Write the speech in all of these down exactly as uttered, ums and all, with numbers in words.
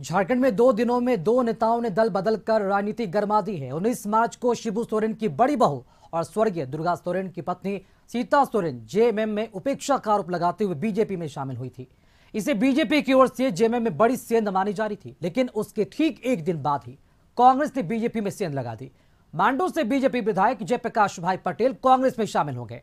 झारखंड में दो दिनों में दो नेताओं ने दल बदलकर राजनीति गरमा दी है। उन्नीस मार्च को शिबू सोरेन की बड़ी बहू और स्वर्गीय दुर्गा सोरेन की पत्नी सीता सोरेन जेएमएम में उपेक्षा का आरोप लगाते हुए बीजेपी में शामिल हुई थी। इसे बीजेपी की ओर से जेएमएम में बड़ी सेंध मानी जा रही थी, लेकिन उसके ठीक एक दिन बाद ही कांग्रेस ने बीजेपी में सेंध लगा दी। मांडू से बीजेपी विधायक जयप्रकाश भाई पटेल कांग्रेस में शामिल हो गए।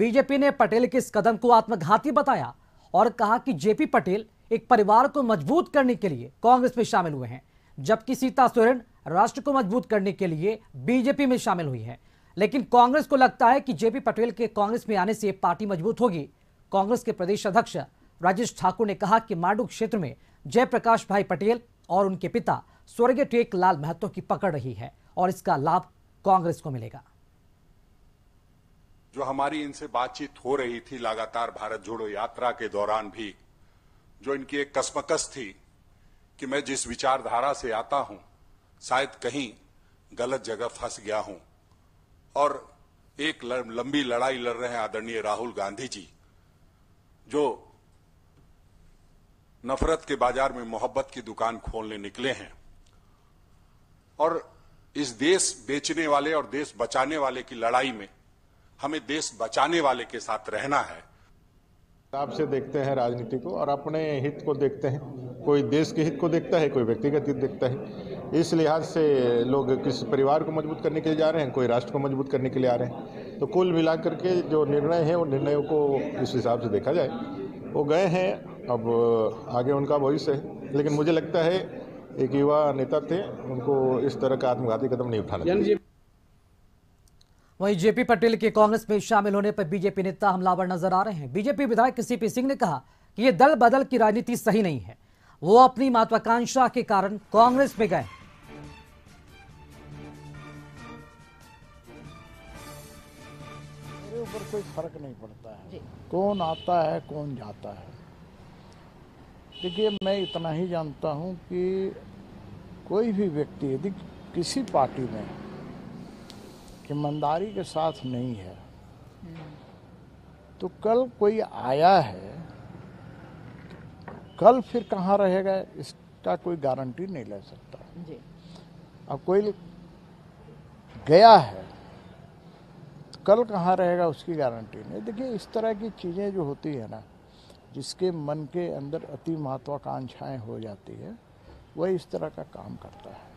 बीजेपी ने पटेल के इस कदम को आत्मघाती बताया और कहा कि जेपी पटेल एक परिवार को मजबूत करने के लिए कांग्रेस में शामिल हुए हैं, जबकि सीता सोरेन राष्ट्र को मजबूत करने के लिए बीजेपी में शामिल हुई है। लेकिन कांग्रेस को लगता है कि जेपी पटेल के कांग्रेस में आने से पार्टी मजबूत होगी। कांग्रेस के प्रदेश अध्यक्ष राजेश ठाकुर ने कहा कि मांडू क्षेत्र में जयप्रकाश भाई पटेल और उनके पिता स्वर्गीय टेक लाल महतो की पकड़ रही है और इसका लाभ कांग्रेस को मिलेगा। जो हमारी इनसे बातचीत हो रही थी लगातार भारत जोड़ो यात्रा के दौरान भी, जो इनकी एक कसमकस थी कि मैं जिस विचारधारा से आता हूं शायद कहीं गलत जगह फंस गया हूं और एक लंबी लड़ाई लड़ रहे हैं आदरणीय राहुल गांधी जी, जो नफरत के बाजार में मोहब्बत की दुकान खोलने निकले हैं और इस देश बेचने वाले और देश बचाने वाले की लड़ाई में हमें देश बचाने वाले के साथ रहना है। आपसे देखते हैं राजनीति को और अपने हित को देखते हैं। कोई देश के हित को देखता है, कोई व्यक्तिगत हित देखता है। इस लिहाज से लोग किसी परिवार को मजबूत करने के लिए जा रहे हैं, कोई राष्ट्र को मजबूत करने के लिए आ रहे हैं। तो कुल मिलाकर के जो निर्णय है उन निर्णयों को इस हिसाब से देखा जाए वो गए हैं। अब आगे उनका भविष्य है, लेकिन मुझे लगता है एक युवा नेता थे, उनको इस तरह का आत्मघाती कदम नहीं उठाना चाहिए। वहीं जेपी पटेल के कांग्रेस में शामिल होने पर बीजेपी नेता हमलावर नजर आ रहे हैं। बीजेपी विधायक सीपी सिंह ने कहा कि ये दल बदल की राजनीति सही नहीं है, वो अपनी महत्वाकांक्षा के कारण कांग्रेस में गए। मेरे ऊपर कोई फर्क नहीं पड़ता है कौन आता है कौन जाता है। देखिए, मैं इतना ही जानता हूं कि कोई भी व्यक्ति यदि किसी पार्टी में ईमानदारी के साथ नहीं है तो कल कोई आया है, कल फिर कहाँ रहेगा इसका कोई गारंटी नहीं ले सकता जी। अब कोई गया है, कल कहाँ रहेगा उसकी गारंटी नहीं। देखिए, इस तरह की चीज़ें जो होती है ना, जिसके मन के अंदर अति महत्वाकांक्षाएं हो जाती है वह इस तरह का काम करता है।